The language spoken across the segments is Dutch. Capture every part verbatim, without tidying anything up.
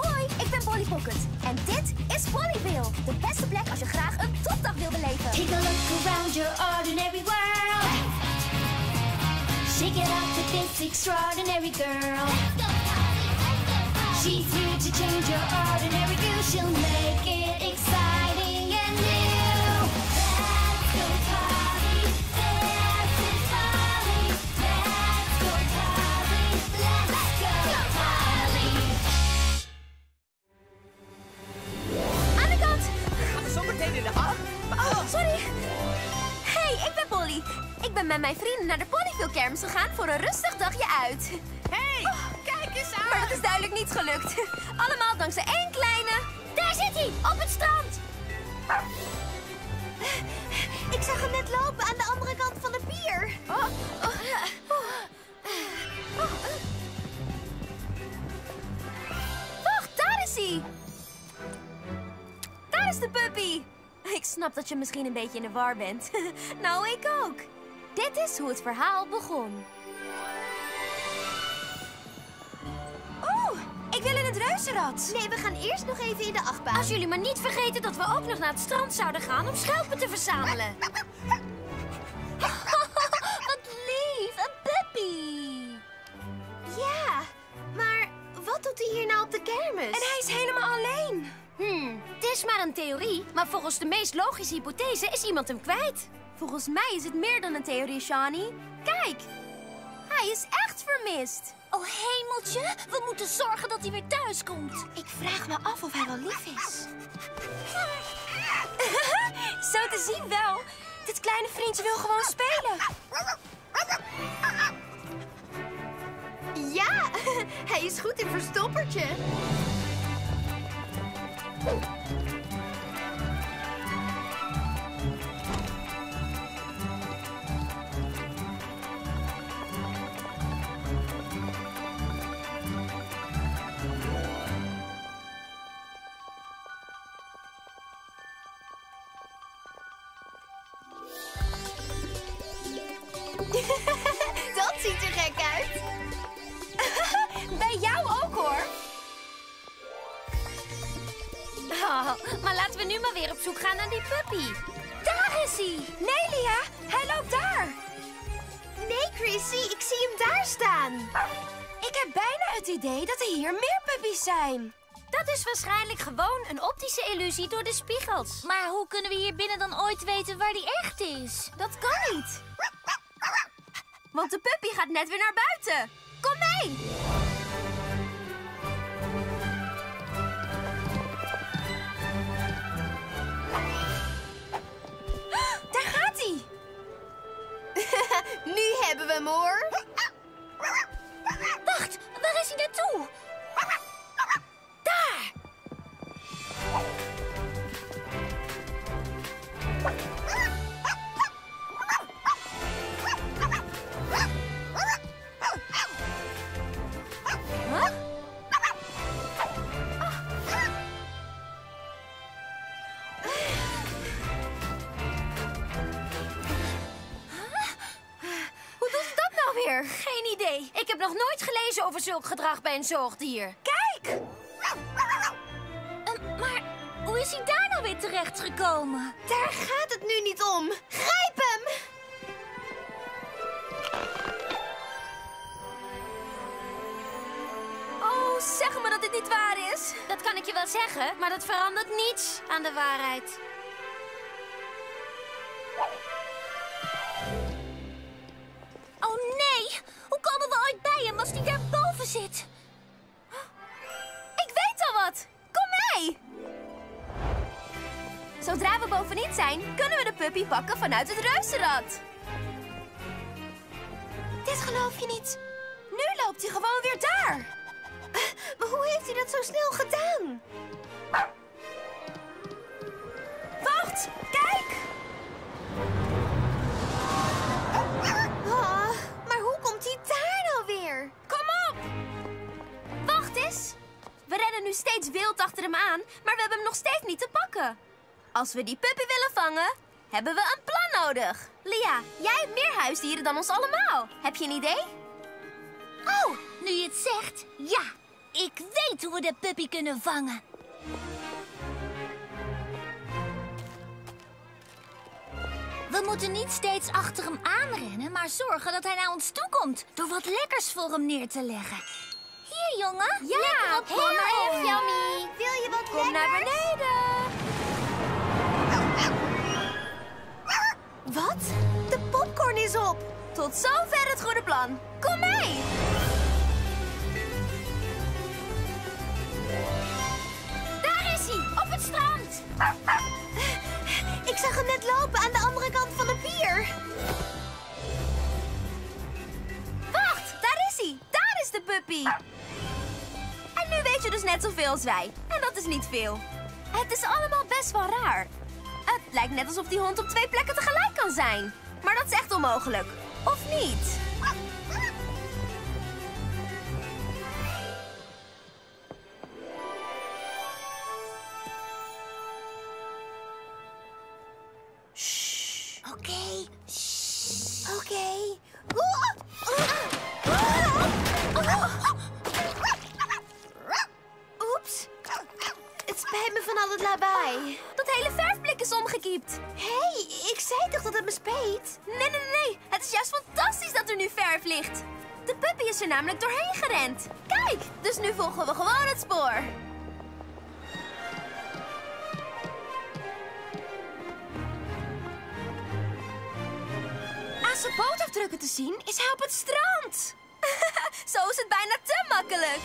Hoi, ik ben Polly Pocket. En dit is Pollyville. De beste plek als je graag een topdag wil beleven. Take a look around your ordinary world. Shake it up with this extraordinary girl. Let's go, Polly, let's go, Polly. She's here to change your ordinary view. She'll make it exciting and new. Let's go, Polly. This is Polly. Let's go, Polly. Let's go, Polly. Aan de kant. Zometeen in de af. Oh, sorry. Hey, ik ben Polly. Ik ben met mijn vrienden naar de Pollyville Kerms gegaan voor een rustig dagje uit. Hey, oh, kijk eens aan! Maar dat is duidelijk niet gelukt. Allemaal dankzij één kleine... Daar zit hij, op het strand! Ik zag hem net lopen aan de andere kant van de pier. Oh. Oh. Oh. Oh. Wacht, daar is hij! Daar is de puppy! Ik snap dat je misschien een beetje in de war bent. Nou, ik ook. Dit is hoe het verhaal begon. Oeh, ik wil in het reuzenrad. Nee, we gaan eerst nog even in de achtbaan. Als jullie maar niet vergeten dat we ook nog naar het strand zouden gaan om schelpen te verzamelen. Wat lief, een puppy. Ja, maar wat doet hij hier nou op de kermis? En hij is helemaal alleen. Hmm, het is maar een theorie, maar volgens de meest logische hypothese is iemand hem kwijt. Volgens mij is het meer dan een theorie, Shawnee. Kijk, hij is echt vermist. Oh hemeltje, we moeten zorgen dat hij weer thuis komt. Ik vraag me af of hij wel lief is. Zo te zien wel. Dit kleine vriendje wil gewoon spelen. Ja, hij is goed in verstoppertje. Dat ziet er gek uit. Bij jou ook hoor. Oh, maar laten we nu maar weer op zoek gaan naar die puppy. Daar is hij. Nee, Lea, hij loopt daar. Nee, Chrissy, ik zie hem daar staan. Ik heb bijna het idee dat er hier meer puppies zijn. Dat is waarschijnlijk gewoon een optische illusie door de spiegels. Maar hoe kunnen we hier binnen dan ooit weten waar die echt is? Dat kan niet. Want de puppy gaat net weer naar buiten. Kom mee! Daar gaat hij! Nu hebben we hem hoor. Wacht, waar is hij naartoe? Daar! Geen idee. Ik heb nog nooit gelezen over zulk gedrag bij een zoogdier. Kijk! Uh, maar hoe is hij daar nou weer terecht gekomen? Daar gaat het nu niet om. Grijp hem! Oh, zeg maar dat dit niet waar is. Dat kan ik je wel zeggen, maar dat verandert niets aan de waarheid. Oh nee, hoe komen we ooit bij hem als hij daar boven zit? Ik weet al wat, kom mee! Zodra we bovenin zijn, kunnen we de puppy pakken vanuit het reuzenrad. Dit geloof je niet. Nu loopt hij gewoon weer daar. Maar hoe heeft hij dat zo snel gedaan? Wacht, kijk! Oh, maar hoe komt hij daar nou weer? Kom op! Wacht eens. We rennen nu steeds wild achter hem aan, maar we hebben hem nog steeds niet te pakken. Als we die puppy willen vangen, hebben we een plan nodig. Lea, jij hebt meer huisdieren dan ons allemaal. Heb je een idee? Oh, nu je het zegt, ja. Ik weet hoe we de puppy kunnen vangen. We moeten niet steeds achter hem aanrennen, maar zorgen dat hij naar ons toe komt. Door wat lekkers voor hem neer te leggen. Hier, jongen. Ja, lekker op, heel erg yummy. Wil je wat lekkers? Kom naar beneden. Wat? De popcorn is op. Tot zover het goede plan. Kom mee. Daar is hij, op het strand. Ik zag hem net lopen aan de andere kant van de pier. Wacht, daar is hij. Daar is de puppy. En nu weet je dus net zoveel als wij. En dat is niet veel. Het is allemaal best wel raar. Het lijkt net alsof die hond op twee plekken tegelijk kan zijn. Maar dat is echt onmogelijk. Of niet? Namelijk doorheen gerend. Kijk, dus nu volgen we gewoon het spoor. Aan zijn bootafdrukken te zien is hij op het strand. Zo is het bijna te makkelijk.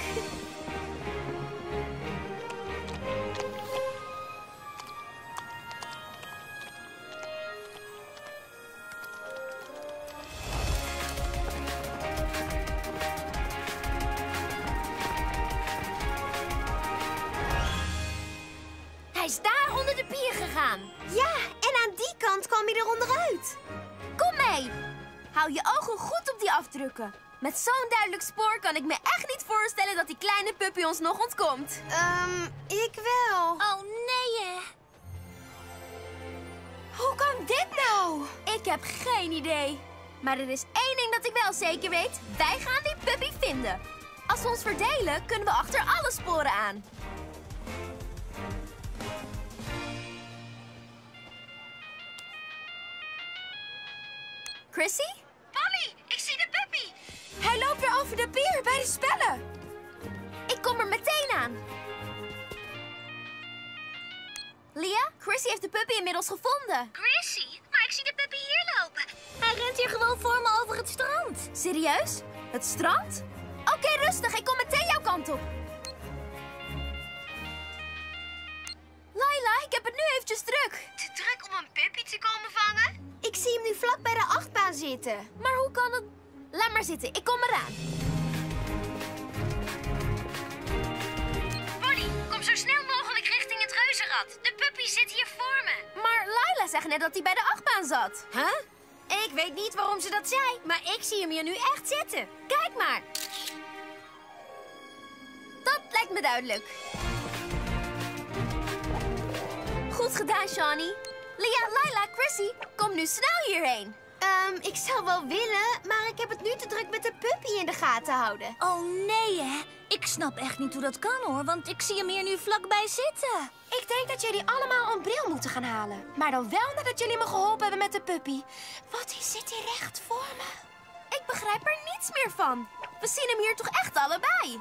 Hij is daar onder de pier gegaan. Ja, en aan die kant kwam hij er onderuit. Kom mee. Hou je ogen goed op die afdrukken. Met zo'n duidelijk spoor kan ik me echt niet voorstellen dat die kleine puppy ons nog ontkomt. Ehm, um, ik wel. Oh, nee, hè. Hoe kan dit nou? Ik heb geen idee. Maar er is één ding dat ik wel zeker weet. Wij gaan die puppy vinden. Als we ons verdelen, kunnen we achter alle sporen aan. Chrissy? Polly, ik zie de puppy. Hij loopt weer over de pier bij de spellen. Ik kom er meteen aan. Lea, Chrissy heeft de puppy inmiddels gevonden. Chrissy? Maar ik zie de puppy hier lopen. Hij rent hier gewoon voor me over het strand. Serieus? Het strand? Oké, okay, rustig. Ik kom meteen jouw kant op. Laila, ik heb het nu eventjes druk. Te druk om een puppy te komen vangen? Ik zie hem nu vlak bij de achtbaan zitten. Maar hoe kan het... Laat maar zitten, ik kom eraan. Polly, kom zo snel mogelijk richting het reuzenrad. De puppy zit hier voor me. Maar Laila zegt net dat hij bij de achtbaan zat. Huh? Ik weet niet waarom ze dat zei, maar ik zie hem hier nu echt zitten. Kijk maar. Dat lijkt me duidelijk. Goed gedaan, Shawnee. Lea, Laila, Chrissy, kom nu snel hierheen. Um, ik zou wel willen, maar ik heb het nu te druk met de puppy in de gaten houden. Oh nee, hè? Ik snap echt niet hoe dat kan, hoor, want ik zie hem hier nu vlakbij zitten. Ik denk dat jullie allemaal een bril moeten gaan halen. Maar dan wel nadat jullie me geholpen hebben met de puppy. Want hij zit hier recht voor me. Ik begrijp er niets meer van. We zien hem hier toch echt allebei?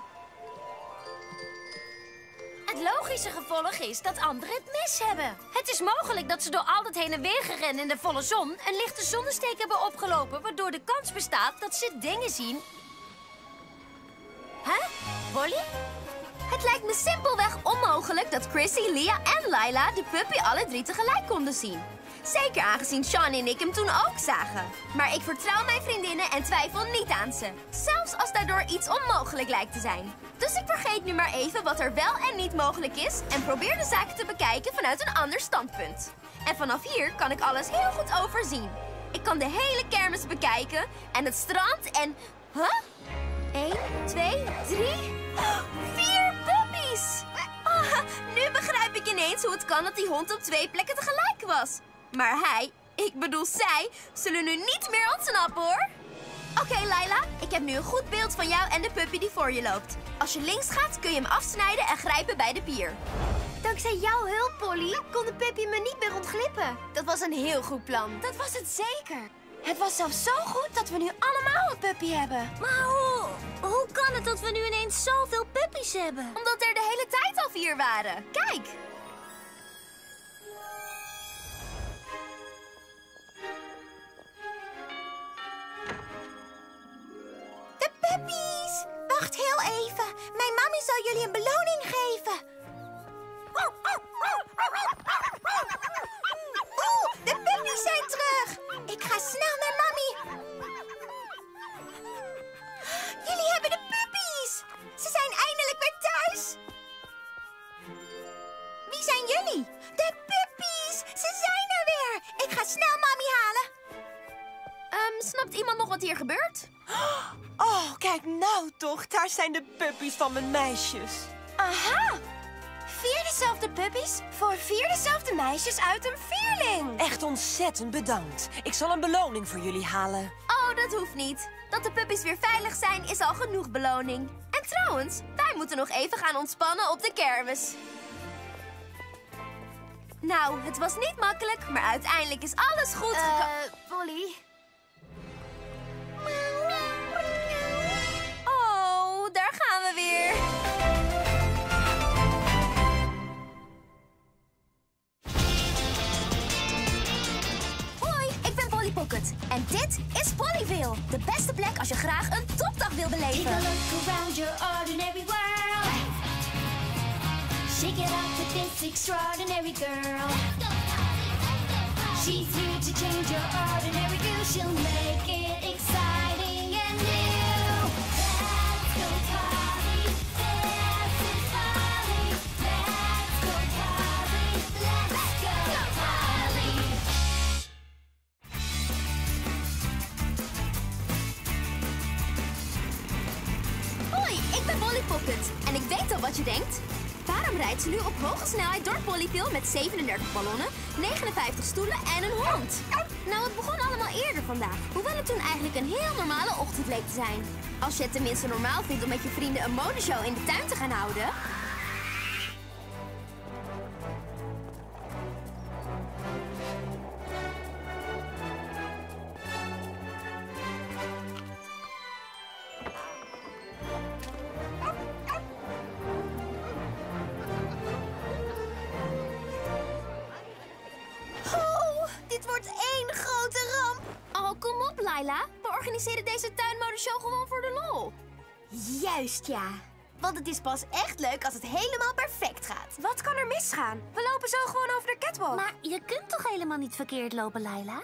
Het logische gevolg is dat anderen het mis hebben. Het is mogelijk dat ze door al dat heen en weer gerennen in de volle zon een lichte zonnesteek hebben opgelopen, waardoor de kans bestaat dat ze dingen zien. Huh? Polly? Het lijkt me simpelweg onmogelijk dat Chrissy, Lea en Laila de puppy alle drie tegelijk konden zien. Zeker aangezien Sean en ik hem toen ook zagen. Maar ik vertrouw mijn vriendinnen en twijfel niet aan ze. Zelfs als daardoor iets onmogelijk lijkt te zijn. Dus ik vergeet nu maar even wat er wel en niet mogelijk is en probeer de zaken te bekijken vanuit een ander standpunt. En vanaf hier kan ik alles heel goed overzien. Ik kan de hele kermis bekijken en het strand en... Huh? één, twee, drie, vier puppies! Oh, nu begrijp ik ineens hoe het kan dat die hond op twee plekken tegelijk was. Maar hij, ik bedoel zij, zullen nu niet meer ontsnappen, hoor. Oké, Laila, ik heb nu een goed beeld van jou en de puppy die voor je loopt. Als je links gaat, kun je hem afsnijden en grijpen bij de pier. Dankzij jouw hulp, Polly, kon de puppy me niet meer ontglippen. Dat was een heel goed plan. Dat was het zeker. Het was zelfs zo goed dat we nu allemaal een puppy hebben. Maar hoe, hoe kan het dat we nu ineens zoveel puppies hebben? Omdat er de hele tijd al vier waren. Kijk! De puppies! Wacht heel even. Mijn mami zal jullie een beloning geven. Oeh, de puppies zijn terug. Ik ga snel naar mami. Jullie hebben de puppies. Ze zijn eindelijk weer thuis. Wie zijn jullie? De puppies. Ze zijn er weer. Ik ga snel mami halen. Um, snapt iemand nog wat hier gebeurt? Oh, kijk nou toch. Daar zijn de puppies van mijn meisjes. Aha. Vier dezelfde puppies voor vier dezelfde meisjes uit een vierling. Echt ontzettend bedankt. Ik zal een beloning voor jullie halen. Oh, dat hoeft niet. Dat de puppies weer veilig zijn is al genoeg beloning. En trouwens, wij moeten nog even gaan ontspannen op de kermis. Nou, het was niet makkelijk, maar uiteindelijk is alles goed gekomen. Eh, Polly? Oh, daar gaan we weer. En dit is Pollyville, de beste plek als je graag een topdag wil beleven. Take a look around your ordinary world. Shake it up with this extraordinary girl. She's here to change your ordinary view. She'll make it exciting and new. Let's go Polly, this is Polly. Let's go Polly, let's go Polly. Hoi, ik ben Polly Pocket en ik weet al wat je denkt. Waarom rijdt ze nu op hoge snelheid door Pollyville met zevenendertig ballonnen, negenenvijftig stoelen en een hond? Nou, het begon allemaal eerder vandaag, hoewel het toen eigenlijk een heel normale ochtend leek te zijn. Als je het tenminste normaal vindt om met je vrienden een modeshow in de tuin te gaan houden... Juist, ja. Want het is pas echt leuk als het helemaal perfect gaat. Wat kan er misgaan? We lopen zo gewoon over de catwalk. Maar je kunt toch helemaal niet verkeerd lopen, Laila?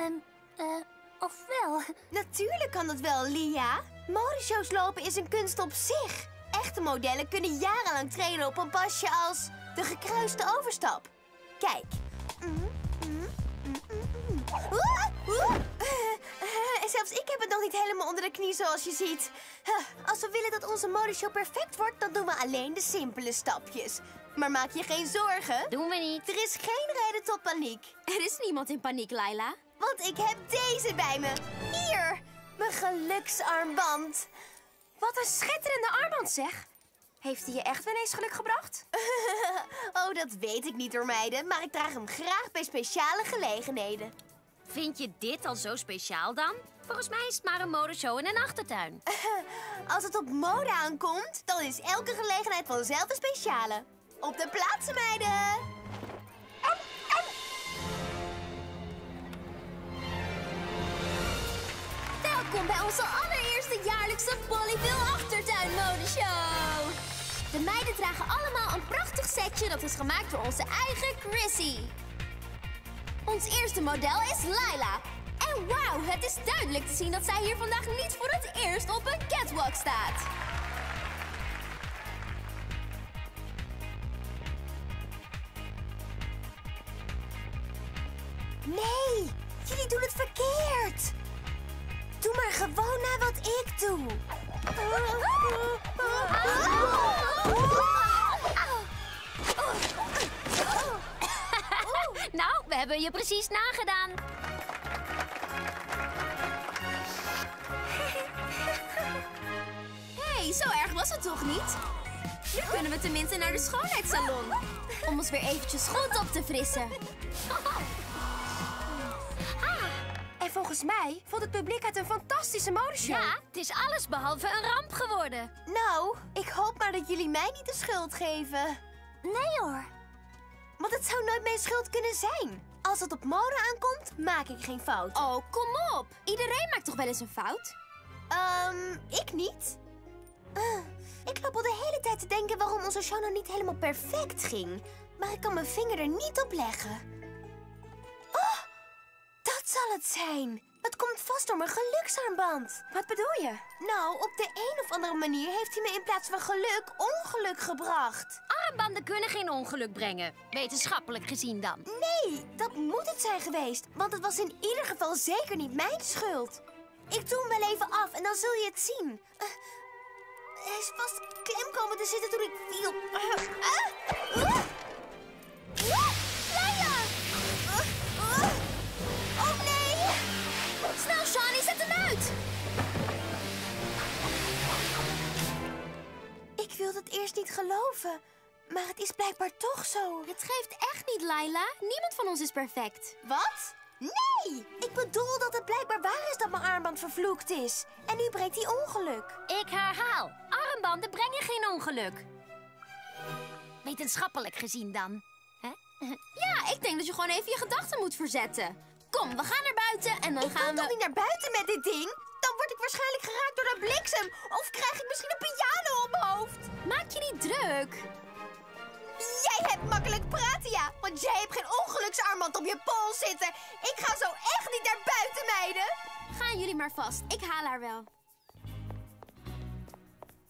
Um, eh, uh, of wel? Natuurlijk kan dat wel, Lea. Modeshows lopen is een kunst op zich. Echte modellen kunnen jarenlang trainen op een pasje als de gekruiste overstap. Kijk. Mm, mm, mm, mm. Oeh, oeh. En zelfs ik heb het nog niet helemaal onder de knie, zoals je ziet. Huh, als we willen dat onze modeshow perfect wordt, dan doen we alleen de simpele stapjes. Maar maak je geen zorgen. Doen we niet. Er is geen reden tot paniek. Er is niemand in paniek, Laila. Want ik heb deze bij me. Hier, mijn geluksarmband. Wat een schitterende armband, zeg. Heeft hij je echt wel eens geluk gebracht? Oh, dat weet ik niet hoor, meiden. Maar ik draag hem graag bij speciale gelegenheden. Vind je dit al zo speciaal dan? Volgens mij is het maar een modeshow in een achtertuin. Als het op mode aankomt, dan is elke gelegenheid vanzelf een speciale. Op de plaatsen, meiden! Am, am. Welkom bij onze allereerste jaarlijkse Pollyville achtertuin modeshow. De meiden dragen allemaal een prachtig setje dat is gemaakt door onze eigen Chrissy. Ons eerste model is Laila. En wauw, het is duidelijk te zien dat zij hier vandaag niet voor het eerst op een catwalk staat. Nee, jullie doen het verkeerd. Doe maar gewoon na wat ik doe. Nou, we hebben je precies nagedaan. Polly, zo erg was het toch niet? Nu kunnen we tenminste naar de schoonheidssalon. Om ons weer eventjes goed op te frissen. En volgens mij vond het publiek het een fantastische modeshow. Ja, het is allesbehalve een ramp geworden. Nou, ik hoop maar dat jullie mij niet de schuld geven. Nee hoor. Want het zou nooit mijn schuld kunnen zijn. Als het op mode aankomt, maak ik geen fout. Oh, kom op. Iedereen maakt toch wel eens een fout? Um, ik niet. Uh, ik loop al de hele tijd te denken waarom onze show nou niet helemaal perfect ging. Maar ik kan mijn vinger er niet op leggen. Oh, dat zal het zijn. Het komt vast door mijn geluksarmband. Wat bedoel je? Nou, op de een of andere manier heeft hij me in plaats van geluk ongeluk gebracht. Armbanden kunnen geen ongeluk brengen, wetenschappelijk gezien dan. Nee, dat moet het zijn geweest, want het was in ieder geval zeker niet mijn schuld. Ik doe hem wel even af en dan zul je het zien. Uh, hij is vast klem komen te zitten toen ik viel. Uh, uh, uh. Snel, Shawnee, zet hem uit! Ik wilde het eerst niet geloven, maar het is blijkbaar toch zo. Het geeft echt niet, Laila. Niemand van ons is perfect. Wat? Nee! Ik bedoel dat het blijkbaar waar is dat mijn armband vervloekt is. En nu brengt hij ongeluk. Ik herhaal, armbanden brengen geen ongeluk. Wetenschappelijk gezien dan. Hè? Ja, ik denk dat je gewoon even je gedachten moet verzetten. Kom, we gaan naar buiten en dan ik gaan we... Ik kan toch niet naar buiten met dit ding? Dan word ik waarschijnlijk geraakt door de bliksem. Of krijg ik misschien een piano op mijn hoofd. Maak je niet druk. Jij hebt makkelijk praten, ja. Want jij hebt geen ongeluksarmband op je pols zitten. Ik ga zo echt niet naar buiten, meiden. Gaan jullie maar vast. Ik haal haar wel.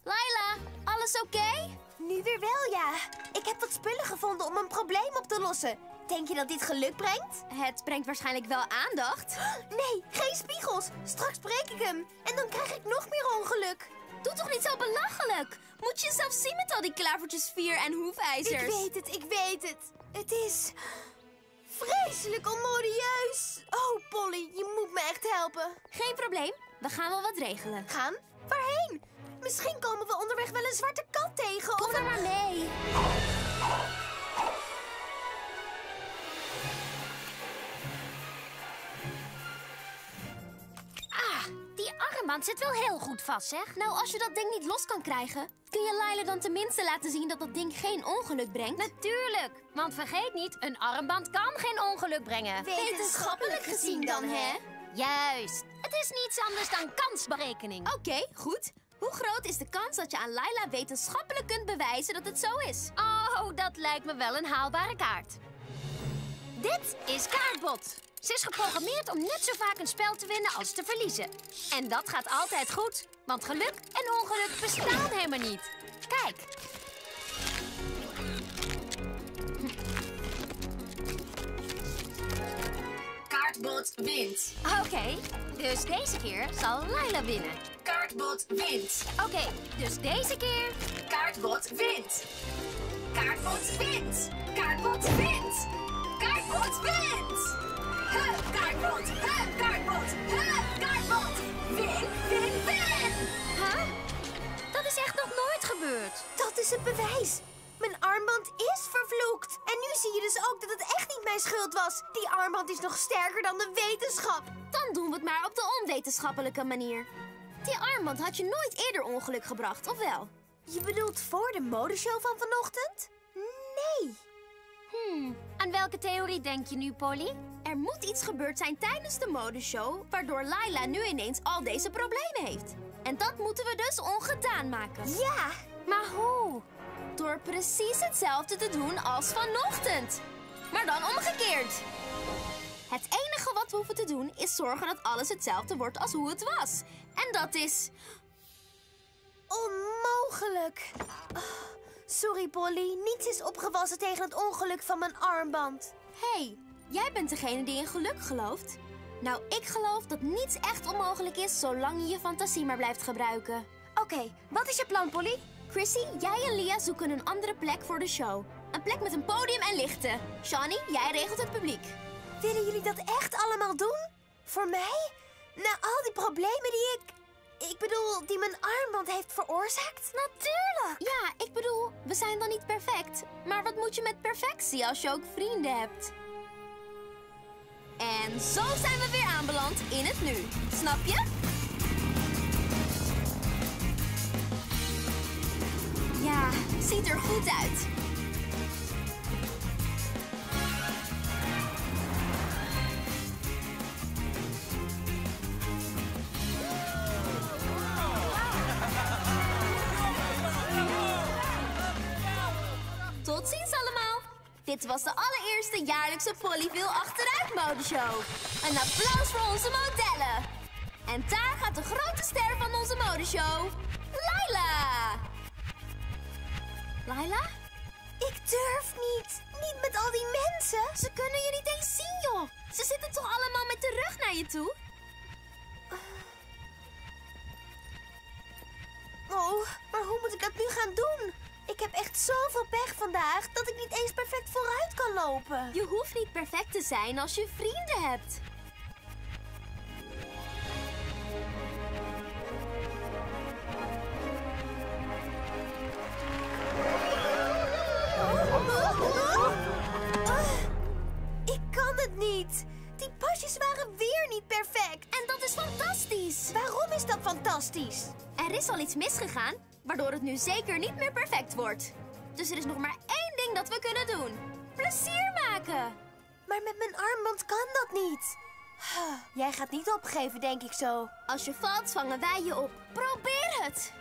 Laila, alles oké? Okay? Nu weer wel, ja. Ik heb wat spullen gevonden om een probleem op te lossen. Denk je dat dit geluk brengt? Het brengt waarschijnlijk wel aandacht. Nee, geen spiegels. Straks breek ik hem. En dan krijg ik nog meer ongeluk. Doe toch niet zo belachelijk. Moet je jezelf zien met al die klavertjes vier en hoefijzers. Ik weet het, ik weet het. Het is vreselijk onmodieus. Oh, Polly, je moet me echt helpen. Geen probleem. We gaan wel wat regelen. Gaan? Waarheen? Misschien komen we onderweg wel een zwarte kat tegen. Kom er maar mee. Armband zit wel heel goed vast, zeg. Nou, als je dat ding niet los kan krijgen, kun je Laila dan tenminste laten zien dat dat ding geen ongeluk brengt? Natuurlijk, want vergeet niet, een armband kan geen ongeluk brengen. Wetenschappelijk gezien dan, hè? Juist. Het is niets anders dan kansberekening. Oké, okay, goed. Hoe groot is de kans dat je aan Laila wetenschappelijk kunt bewijzen dat het zo is? Oh, dat lijkt me wel een haalbare kaart. Dit is kaartbot. Ze is geprogrammeerd om net zo vaak een spel te winnen als te verliezen. En dat gaat altijd goed, want geluk en ongeluk bestaan helemaal niet. Kijk. Kaartbot wint. Oké, okay, dus deze keer zal Laila winnen. Kaartbot wint. Oké, okay, dus deze keer... Kaartbot wint. Kaartbot wint. Kaartbot wint. Kaartbot wint. Hup, kaartbot! Hup, kaartbot! Hup, kaartbot! Win, win, win! Huh? Dat is echt nog nooit gebeurd. Dat is het bewijs. Mijn armband is vervloekt. En nu zie je dus ook dat het echt niet mijn schuld was. Die armband is nog sterker dan de wetenschap. Dan doen we het maar op de onwetenschappelijke manier. Die armband had je nooit eerder ongeluk gebracht, of wel? Je bedoelt voor de modeshow van vanochtend? Nee. Hmm. Aan welke theorie denk je nu, Polly? Er moet iets gebeurd zijn tijdens de modeshow, waardoor Laila nu ineens al deze problemen heeft. En dat moeten we dus ongedaan maken. Ja! Maar hoe? Door precies hetzelfde te doen als vanochtend. Maar dan omgekeerd. Het enige wat we hoeven te doen is zorgen dat alles hetzelfde wordt als hoe het was. En dat is... onmogelijk. Oh, sorry, Polly. Niets is opgewassen tegen het ongeluk van mijn armband. Hé... Hey. Jij bent degene die in geluk gelooft. Nou, ik geloof dat niets echt onmogelijk is zolang je je fantasie maar blijft gebruiken. Oké, okay, wat is je plan, Polly? Chrissy, jij en Lea zoeken een andere plek voor de show. Een plek met een podium en lichten. Shawnee, jij regelt het publiek. Willen jullie dat echt allemaal doen? Voor mij? Na al die problemen die ik... Ik bedoel, die mijn armband heeft veroorzaakt? Natuurlijk! Ja, ik bedoel, we zijn dan niet perfect. Maar wat moet je met perfectie als je ook vrienden hebt? En zo zijn we weer aanbeland in het nu. Snap je? Ja, ziet er goed uit. Tot ziens allemaal. Dit was de allereerste jaarlijkse Pollyville achteruitmodeshow. Een applaus voor onze modellen. En daar gaat de grote ster van onze modeshow, Laila. Laila? Ik durf niet. Niet met al die mensen. Ze kunnen je niet eens zien, joh. Ze zitten toch allemaal met de rug naar je toe? Oh, maar hoe moet ik dat nu gaan doen? Ik heb echt zoveel pech vandaag dat ik niet eens perfect vooruit kan lopen. Je hoeft niet perfect te zijn als je vrienden hebt. Ik kan het niet. Die pasjes waren weer niet perfect. En dat is fantastisch. Waarom is dat fantastisch? Er is al iets misgegaan, waardoor het nu zeker niet meer perfect wordt. Dus er is nog maar één ding dat we kunnen doen. Plezier maken. Maar met mijn armband kan dat niet. Jij gaat niet opgeven, denk ik zo. Als je valt, vangen wij je op. Probeer het.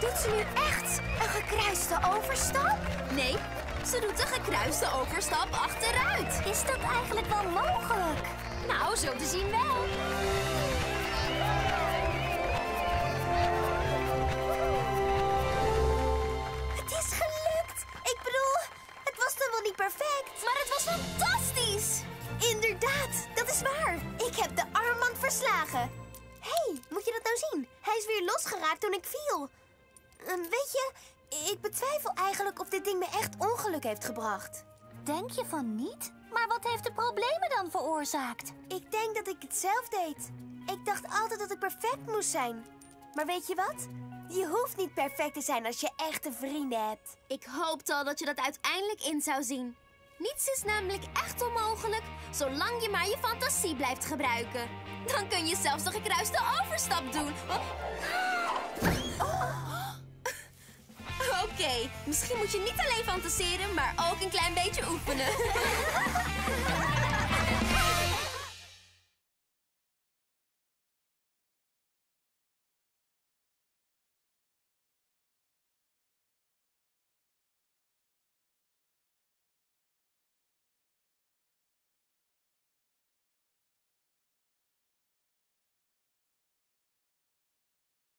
Doet ze nu echt een gekruiste overstap? Nee, ze doet een gekruiste overstap achteruit. Is dat eigenlijk wel mogelijk? Nou, zo te zien wel. Het is gelukt. Ik bedoel, het was dan wel niet perfect. Maar het was fantastisch. Inderdaad, dat is waar. Ik heb de armband verslagen. Hé, hey, moet je dat nou zien? Hij is weer losgeraakt toen ik viel. Weet je, ik betwijfel eigenlijk of dit ding me echt ongeluk heeft gebracht. Denk je van niet? Maar wat heeft de problemen dan veroorzaakt? Ik denk dat ik het zelf deed. Ik dacht altijd dat ik perfect moest zijn. Maar weet je wat? Je hoeft niet perfect te zijn als je echte vrienden hebt. Ik hoopte al dat je dat uiteindelijk in zou zien. Niets is namelijk echt onmogelijk, zolang je maar je fantasie blijft gebruiken. Dan kun je zelfs de gekruiste overstap doen. Oh. Oké, okay. Misschien moet je niet alleen fantaseren, maar ook een klein beetje oefenen.